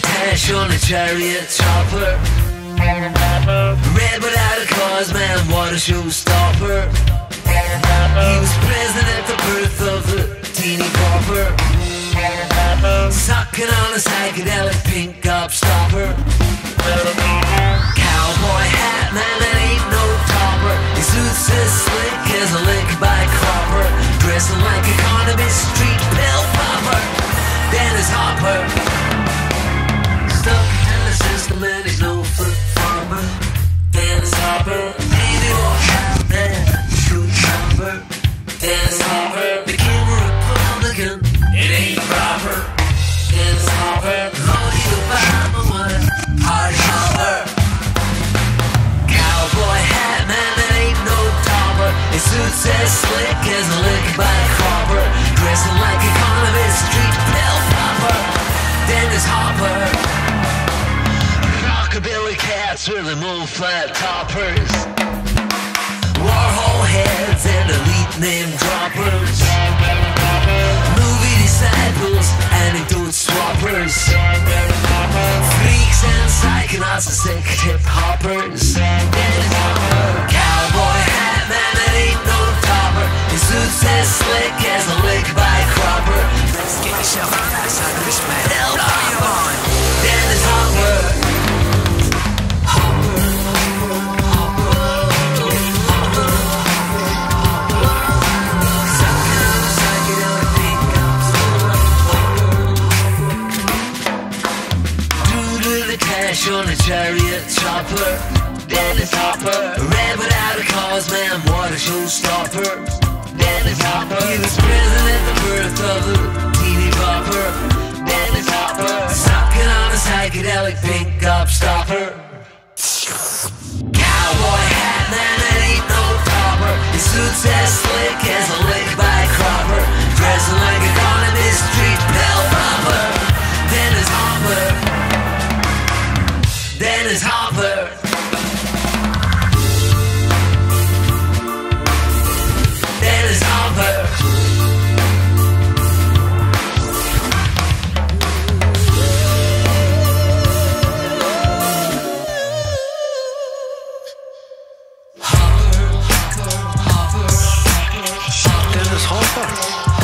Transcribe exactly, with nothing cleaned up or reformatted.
the cash on a chariot chopper. Ran without a cause, man, water shoe stopper. He was present at the birth of the teeny pauper. Sucking on a psychedelic pink gobstopper. Cowboy hat, man, that ain't no topper. His suit's as slick as a lick by Cropper. Dressing like a Carnaby Street pill popper. Dennis Hopper. Stuck in the system and he's no foot farmer. Dennis Hopper. Leave your hat, man, shoot chopper. Dennis Hopper. Became a Republican. It ain't proper. Dennis Hopper. Lordy Obama won a party hopper. Cowboy hat, man, that ain't no topper. His suit's as slick as a lick by Cropper. Dressing like a Carnaby Street pill popper. Dennis Hopper. Rockabilly cats really move flat toppers. Warhol heads and elite name droppers. Disciples, anecdote swappers, freaks and psychotic hip hoppers. Cowboy hat, man, that ain't no topper. His suit's as slick as a lick by Cropper. Let's get yourself on that side of this man. Hell, are you on? Dennis Hopper. On a chariot chopper, Dennis Hopper. Ran without a cause, man, what a showstopper. Dennis Hopper. He was present at the birth of the teeny popper. Dennis Hopper. Sucking on a psychedelic pink gobstopper. Cowboy hat, man, that ain't no topper. His suit's as slick as a lick by Cropper. Dressing like a Carnaby Street pill popper. Dennis Hopper. Dennis Hopper. Dennis Hopper. Hopper, Hopper, Hopper, Dennis Hopper.